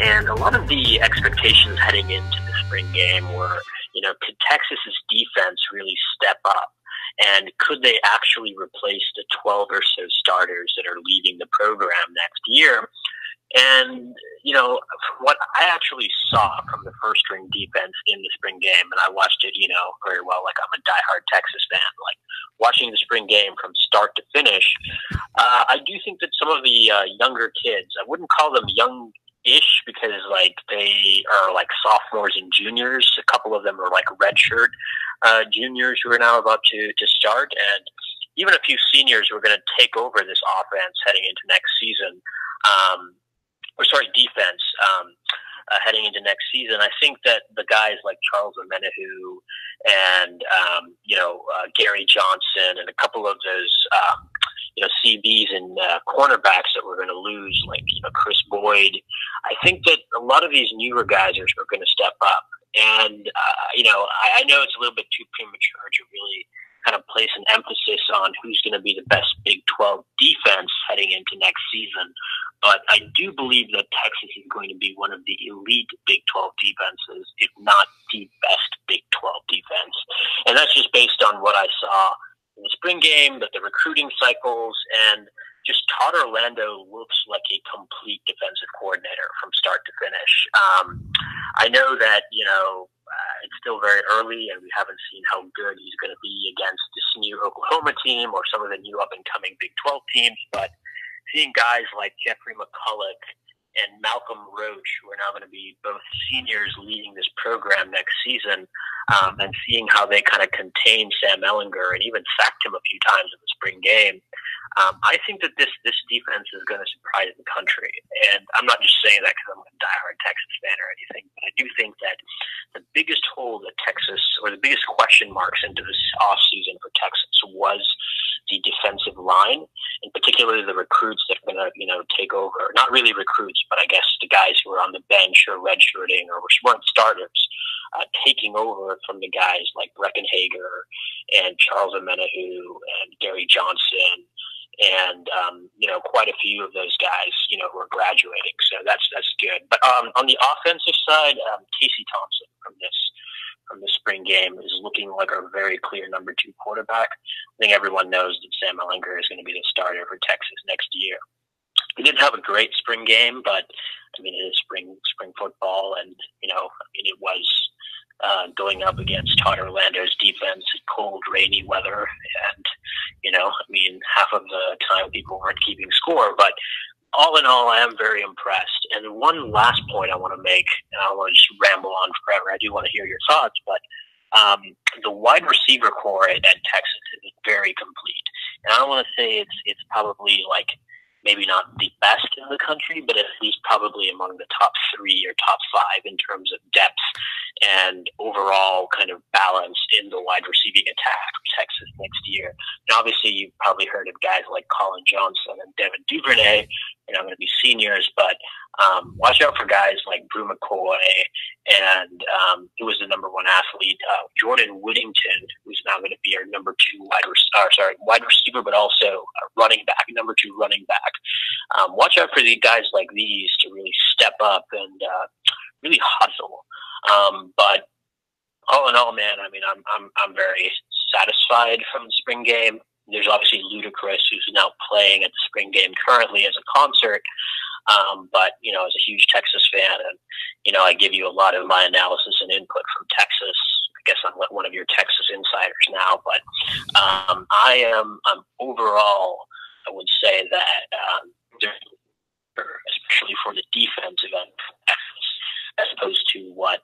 And a lot of the expectations heading into the spring game were, you know, could Texas's defense really step up? And could they actually replace the 12 or so starters that are leaving the program next year? And, you know, what I actually saw from the first-string defense in the spring game, and I watched it, you know, very well, like I'm a diehard Texas fan, like watching the spring game from start to finish, I do think that some of the younger kids, I wouldn't call them young-ish because, like, they are, like, sophomores and juniors. A couple of them are, like, redshirt juniors who are now about to start. And even a few seniors who are going to take over this offense heading into next season, defense heading into next season. I think that the guys like Charles Omenihu and, Gary Johnson and a couple of those, CBs and cornerbacks that we're going to lose, like, you know, Chris Boyd, I think that a lot of these newer guys are going to step up. And, I know it's a little bit too premature to really kind of place an emphasis on who's going to be the best Big 12 defense heading into next season. But I do believe that Texas is going to be one of the elite Big 12 defenses, if not the best Big 12 defense. And that's just based on what I saw in the spring game, but the recruiting cycles, and just Todd Orlando looks like a complete defensive coordinator from start to finish. I know that, it's still very early and we haven't seen how good he's going to be against this new Oklahoma team or some of the new up-and-coming Big 12 teams, but seeing guys like Jeffrey McCulloch and Malcolm Roach, who are now going to be both seniors leading this program next season, and seeing how they kind of contained Sam Ehlinger and even sacked him a few times in the spring game, I think that this defense is going to surprise the country. And I'm not just saying that because I'm a diehard Texas fan or anything, but I do think that the biggest hole that Texas, or the biggest question marks into this offseason for Texas, was the defensive line, and particularly the recruits that are going to, take over. Not really recruits, but I guess the guys who were on the bench or redshirting or weren't starters, taking over from the guys like Breckenhager and Charles Omenihu and Gary Johnson and, quite a few of those guys, who are graduating. So that's good. But on the offensive side, Casey Thompson from this spring game is looking like a very clear number two quarterback. I think everyone knows that Sam Ehlinger is going to be the starter for Texas next year. He didn't have a great spring game, but I mean, it is spring football, and it was going up against Todd Orlando's defense in cold, rainy weather, and half of the time people weren't keeping score, but. All in all, I am very impressed. And one last point I want to make, and I don't want to just ramble on forever. I do want to hear your thoughts, but the wide receiver core at Texas is very complete. And I want to say it's probably like maybe not the best in the country, but at least probably among the top three or top five in terms of depth and overall kind of balance in the wide receiving attack for Texas next year. And obviously, you've probably heard of guys like Colin Johnson and Devin Duvernay. They're not going to be seniors, but watch out for guys like Bru McCoy and who was the number one athlete, Jordan Whittington, who's now going to be our number two wide receiver, but also a running back, number two running back. Watch out for the guys like these to really step up and really hustle. But all in all, man, I mean, I'm very satisfied from the spring game. There's obviously Ludacris, who's now playing at the spring game currently as a concert. But, as a huge Texas fan, and, I give you a lot of my analysis and input from Texas. I guess I'm one of your Texas insiders now, but I'm overall, I would say that especially for the defensive end of Texas, as opposed to what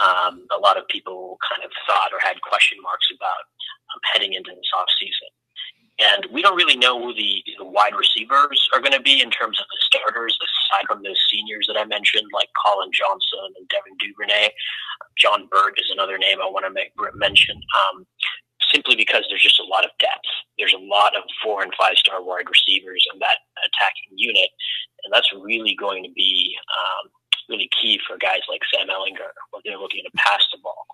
a lot of people kind of thought or had question marks about heading into this offseason. And we don't really know who the wide receivers are going to be in terms of the starters, aside from those seniors that I mentioned, like Colin Johnson and Devin Duvernay. John Berg is another name I want to mention, simply because there's just a lot of depth. There's a lot of 4- and 5-star wide receivers in that attacking unit, and that's really going to be really key for guys like Sam Ehlinger when they're looking to pass the ball.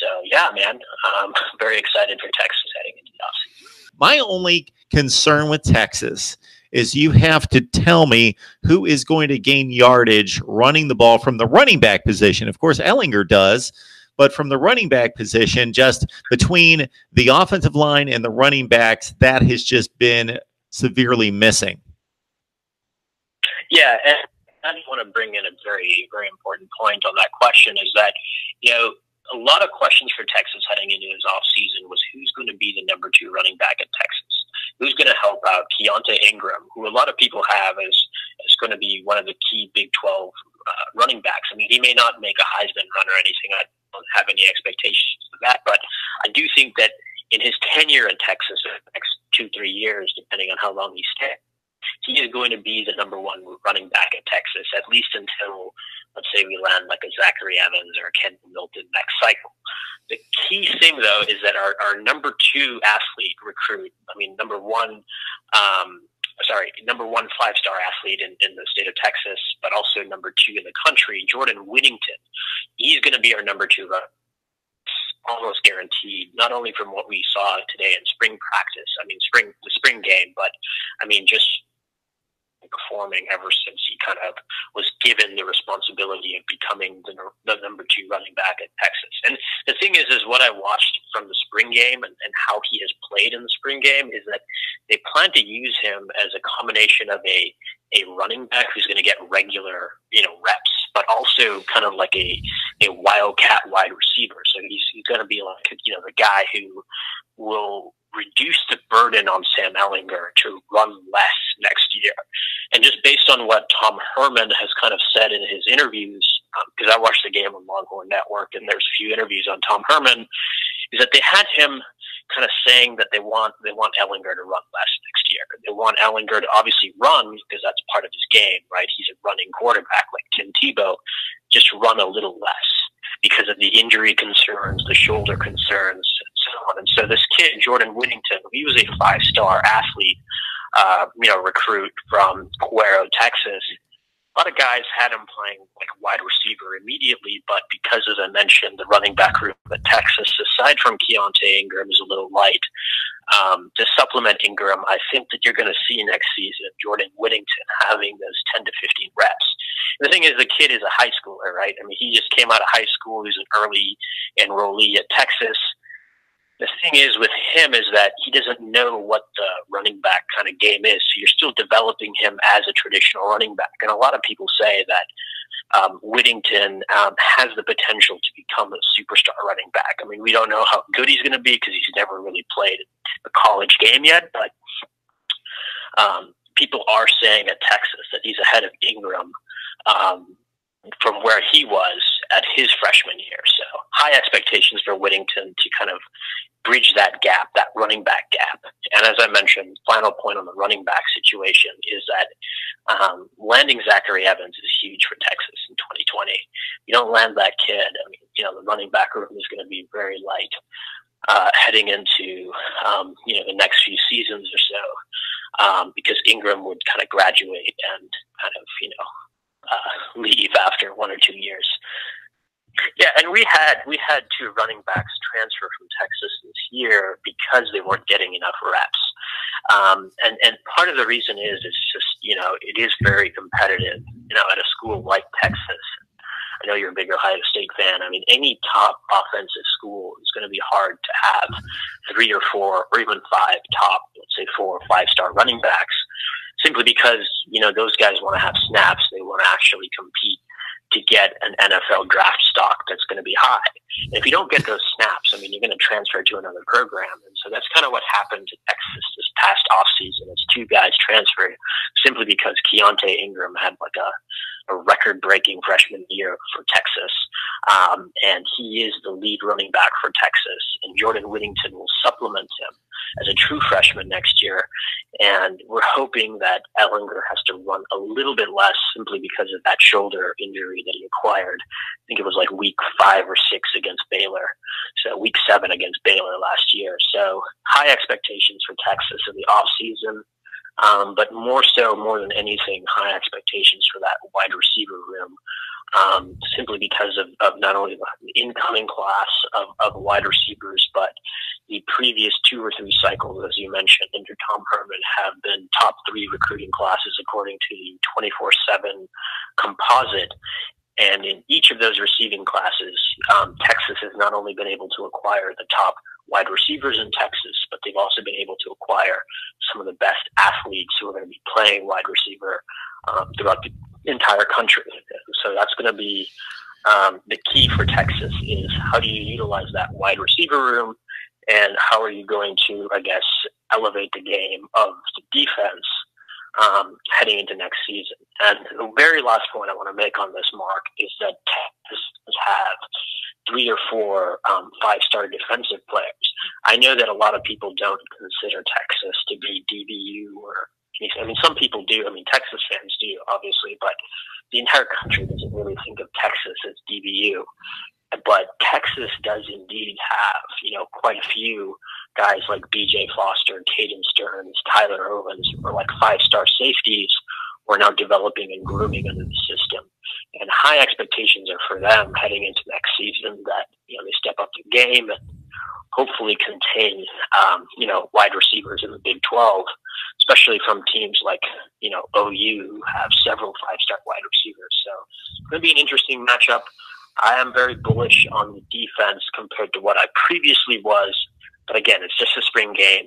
So, yeah, man, I'm very excited for Texas heading into the offseason. My only concern with Texas is you have to tell me who is going to gain yardage running the ball from the running back position. Of course, Ehlinger does, but from the running back position, just between the offensive line and the running backs, that has just been severely missing. Yeah, and I just want to bring in a very, very important point on that question is that, you know, a lot of questions for Texas heading into his offseason was who's going to be the number 2 running back at Texas? Who's going to help out Keontay Ingram, who a lot of people have as going to be one of the key Big 12 running backs. I mean, he may not make a Heisman run or anything. I don't have any expectations of that, but I do think that in his tenure at Texas in the next 2-3 years, depending on how long he stays, he is going to be the number 1 running back at Texas, at least until, let's say, we land like a Zachary Evans or a Kendall Milton next cycle. The key thing, though, is that our number 2 athlete recruit, I mean, number one 5-star athlete in the state of Texas, but also number 2 in the country, Jordan Whittington, he's going to be our number 2 runner. Almost guaranteed, not only from what we saw today in spring practice, I mean, the spring game, but, I mean, just performing ever since he kind of was given the responsibility of becoming the number 2 running back at Texas. And the thing is what I watched from the spring game and how he has played in the spring game is that they plan to use him as a combination of a running back who's going to get regular, you know, reps, but also kind of like a wildcat wide receiver. So he's going to be like, you know, the guy who will reduce the burden on Sam Ehlinger to run less next year. And just based on what Tom Herman has kind of said in his interviews, because I watched the game on Longhorn Network and there's a few interviews on Tom Herman, is that they had him kind of saying that they want Ehlinger to run less next year. They want Ehlinger to obviously run because that's part of his game, right? He's a running quarterback like Tim Tebow, just run a little less because of the injury concerns, the shoulder concerns, and so this kid, Jordan Whittington, he was a 5-star athlete, recruit from Cuero, Texas. A lot of guys had him playing like wide receiver immediately, but because, as I mentioned, the running back room at Texas, aside from Keontay Ingram, is a little light. To supplement Ingram, I think that you're going to see next season Jordan Whittington having those 10 to 15 reps. The thing is, the kid is a high schooler, right? I mean, he just came out of high school. He's an early enrollee at Texas. The thing is with him is that he doesn't know what the running back kind of game is. So you're still developing him as a traditional running back. And a lot of people say that Whittington has the potential to become a superstar running back. I mean, we don't know how good he's going to be because he's never really played the college game yet. But people are saying at Texas that he's ahead of Ingram from where he was at his freshman year. So high expectations for Whittington to kind of bridge that gap, that running back gap. And as I mentioned, final point on the running back situation is that landing Zachary Evans is huge for Texas in 2020. You don't land that kid, I mean, you know, the running back room is going to be very light heading into, the next few seasons or so, because Ingram would kind of graduate and kind of, leave after 1 or 2 years. Yeah, and we had 2 running backs transfer from Texas this year because they weren't getting enough reps. And part of the reason is it's just, it is very competitive, at a school like Texas. I know you're a big Ohio State fan. I mean, any top offensive school is going to be hard to have 3 or 4 or even 5 top, let's say 4 or 5-star running backs, simply because, those guys want to have snaps. They want to actually compete to get an NFL draft stock that's going to be high. And if you don't get those snaps, I mean, you're going to transfer to another program. And so that's kind of what happened to Texas this past offseason. It's 2 guys transferred simply because Keontay Ingram had like a record-breaking freshman year for Texas. And he is the lead running back for Texas. And Jordan Whittington will supplement him as a true freshman next year. And we're hoping that Ehlinger has to run a little bit less simply because of that shoulder injury that he acquired. I think it was like week 5 or 6 against Baylor. So week 7 against Baylor last year. So high expectations for Texas in the offseason. But more than anything, high expectations for that wide receiver room simply because of not only the incoming class of wide receivers, but the previous two or three cycles, as you mentioned, under Tom Herman, have been top three recruiting classes according to the 24/7 composite. And in each of those receiving classes, Texas has not only been able to acquire the top wide receivers in Texas, but they've also been able to acquire some of the best athletes who are going to be playing wide receiver throughout the entire country. So that's going to be the key for Texas, is how do you utilize that wide receiver room, and how are you going to, I guess, elevate the game of the defense heading into next season. And the very last point I want to make on this, Mark, is that Texas have 3 or 4 five-star defensive players. I know that a lot of people don't consider Texas to be DBU or anything. I mean, some people do. I mean, Texas fans do, obviously, but the entire country doesn't really think of Texas as DBU. But Texas does indeed have, quite a few guys like BJ Foster, Caden Sterns, Tyler Owens, who are like five-star safeties, who are now developing and grooming under the system. And high expectations are for them heading into next season that, they step up the game and hopefully contain, wide receivers in the Big 12, especially from teams like, OU, who have several five-star wide receivers. So it's going to be an interesting matchup. I am very bullish on the defense compared to what I previously was. But again, it's just a spring game,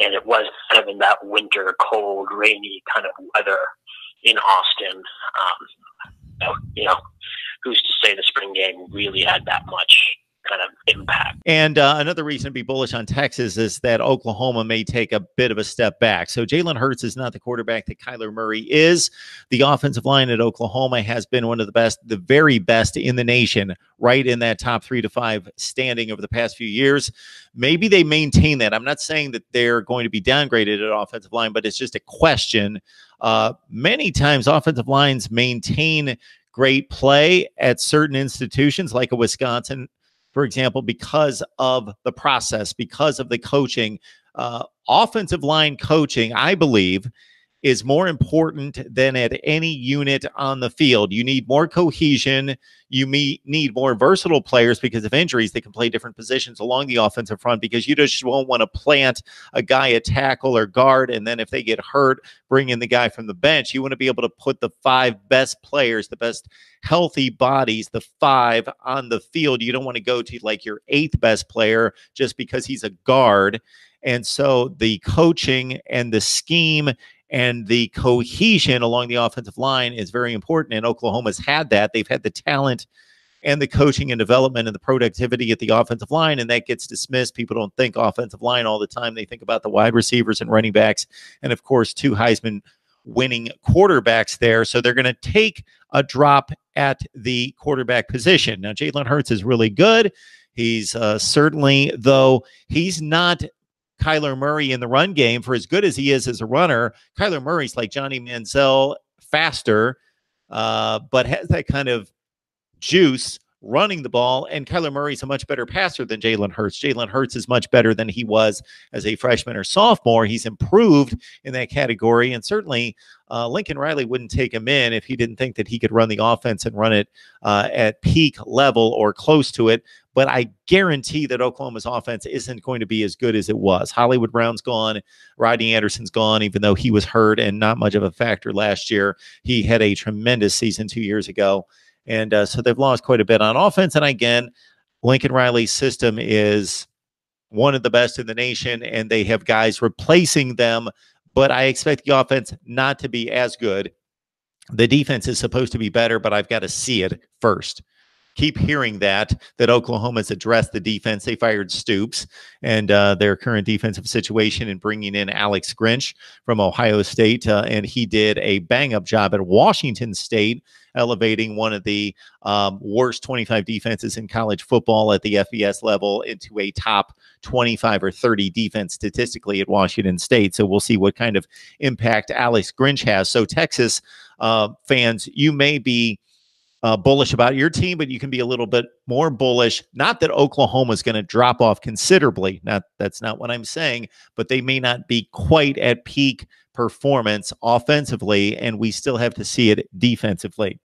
and it was kind of in that winter, cold, rainy kind of weather in Austin. Who's to say the spring game really had that much kind of impact? And another reason to be bullish on Texas is that Oklahoma may take a bit of a step back. So Jalen Hurts is not the quarterback that Kyler Murray is. The offensive line at Oklahoma has been one of the best, the very best in the nation, right in that top 3 to 5 standing over the past few years. Maybe they maintain that. I'm not saying that they're going to be downgraded at offensive line, but it's just a question. Many times offensive lines maintain great play at certain institutions like a Wisconsin, for example, because of the process, because of the coaching. Offensive line coaching, I believe, is more important than at any unit on the field. You need more cohesion. You need more versatile players because of injuries. They can play different positions along the offensive front, because you just won't want to plant a guy at tackle or guard, and then if they get hurt, bring in the guy from the bench. You want to be able to put the 5 best players, the best healthy bodies, the 5 on the field. You don't want to go to like your 8th best player just because he's a guard. And so the coaching and the scheme and the cohesion along the offensive line is very important, and Oklahoma's had that. They've had the talent and the coaching and development and the productivity at the offensive line, and that gets dismissed. People don't think offensive line all the time. They think about the wide receivers and running backs and, of course, 2 Heisman-winning quarterbacks there. So they're going to take a drop at the quarterback position. Now, Jalen Hurts is really good. He's certainly, though, he's not Kyler Murray in the run game. For as good as he is as a runner, Kyler Murray's like Johnny Manziel, faster, but has that kind of juice running the ball. And Kyler Murray's a much better passer than Jalen Hurts. Jalen Hurts is much better than he was as a freshman or sophomore. He's improved in that category. And certainly Lincoln Riley wouldn't take him in if he didn't think that he could run the offense and run it at peak level or close to it. But I guarantee that Oklahoma's offense isn't going to be as good as it was. Hollywood Brown's gone. Rodney Anderson's gone, even though he was hurt and not much of a factor last year. He had a tremendous season 2 years ago. And so they've lost quite a bit on offense. And again, Lincoln Riley's system is one of the best in the nation, and they have guys replacing them. But I expect the offense not to be as good. The defense is supposed to be better, but I've got to see it first. Keep hearing that Oklahoma's addressed the defense. They fired Stoops and their current defensive situation, and bringing in Alex Grinch from Ohio State. And he did a bang-up job at Washington State, elevating one of the worst 25 defenses in college football at the FBS level into a top 25 or 30 defense statistically at Washington State. So we'll see what kind of impact Alex Grinch has. So Texas fans, you may be bullish about your team, but you can be a little bit more bullish. Not that Oklahoma is going to drop off considerably. That's not what I'm saying, but they may not be quite at peak performance offensively, and we still have to see it defensively.